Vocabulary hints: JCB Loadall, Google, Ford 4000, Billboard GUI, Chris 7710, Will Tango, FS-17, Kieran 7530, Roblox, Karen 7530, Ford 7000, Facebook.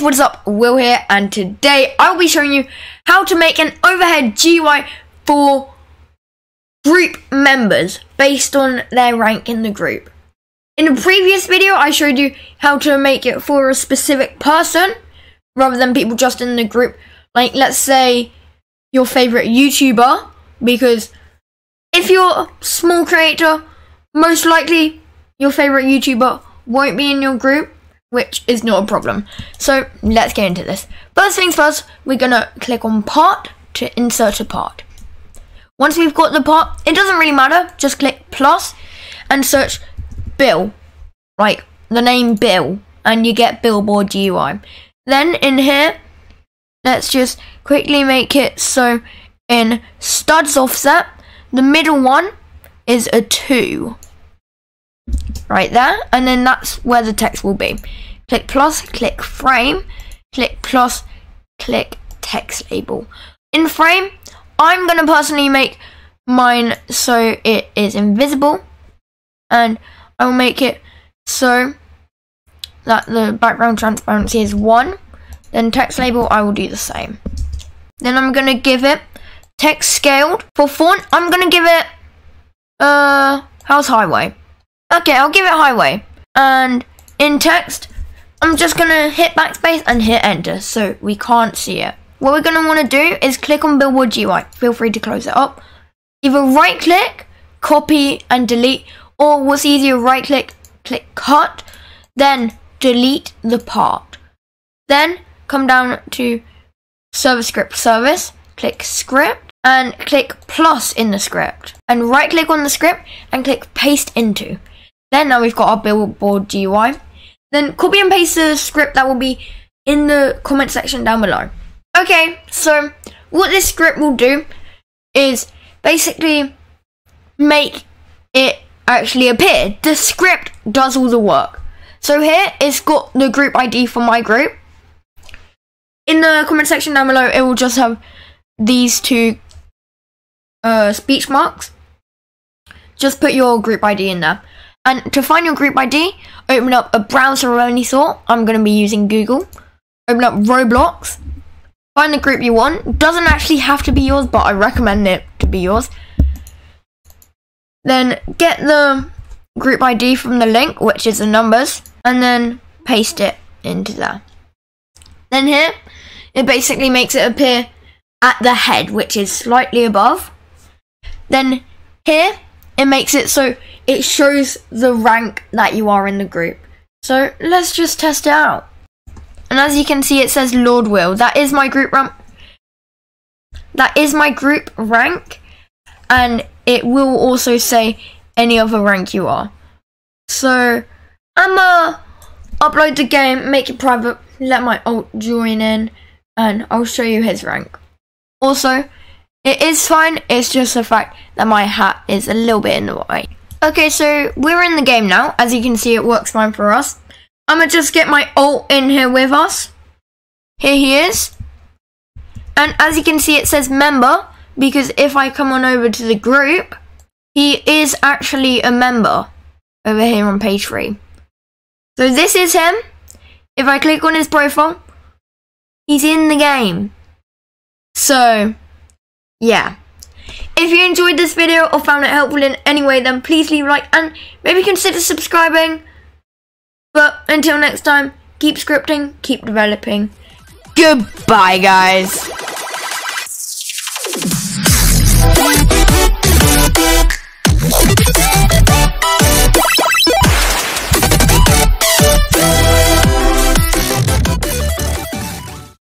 guys, what is up? Will here, and today I will be showing you how to make an overhead GUI for group members based on their rank in the group. In the previous video, I showed you how to make it for a specific person rather than people just in the group. Like, let's say your favorite YouTuber, because if you're a small creator, most likely your favorite YouTuber won't be in your group, which is not a problem. So let's get into this. First things first, we're gonna click on part to insert a part. Once we've got the part, it doesn't really matter, just click plus and search Bill, like the name Bill, and you get Billboard GUI. Then in here, let's just quickly make it so in studs offset, the middle one is a 2. Right there, and then that's where the text will be. Click plus, click frame, click plus, click text label. In frame, I'm gonna personally make mine so it is invisible, and I'll make it so that the background transparency is 1. Then text label, I will do the same. Then I'm gonna give it text scaled. For font, I'm gonna give it how's highway? Okay, I'll give it highway. And in text, I'm just gonna hit backspace and hit enter so we can't see it. What we're gonna wanna do is click on Billboard GUI. Feel free to close it up. Either right click, copy and delete, or what's easier, right click, click cut, then delete the part. Then come down to service script service, click script, and click plus in the script. And right click on the script and click paste into. Then now we've got our Billboard GUI. Then copy and paste the script that will be in the comment section down below. Okay, so what this script will do is basically make it actually appear. The script does all the work. So here it's got the group ID for my group. In the comment section down below, it will just have these two speech marks. Just put your group ID in there. And to find your group ID, open up a browser of any sort. I'm going to be using Google. Open up Roblox. Find the group you want. Doesn't actually have to be yours, but I recommend it to be yours. Then get the group ID from the link, which is the numbers, and then paste it into there. Then here, it basically makes it appear at the head, which is slightly above. Then here, it makes it so it shows the rank that you are in the group. So let's just test it out. And as you can see, it says Lord Will. That is my group rank. That is my group rank. And it will also say any other rank you are. So I'ma upload the game, make it private, let my alt join in, and I'll show you his rank. Also, it is fine, it's just the fact that my hat is a little bit in the way. Okay, so we're in the game now. As you can see, it works fine for us. I'm gonna just get my alt in here with us. Here he is. And as you can see, it says member, because if I come on over to the group, he is actually a member over here on page 3. So this is him. If I click on his profile, he's in the game. So yeah, if you enjoyed this video or found it helpful in any way, then please leave a like and maybe consider subscribing. But until next time, keep scripting, keep developing. Goodbye, guys.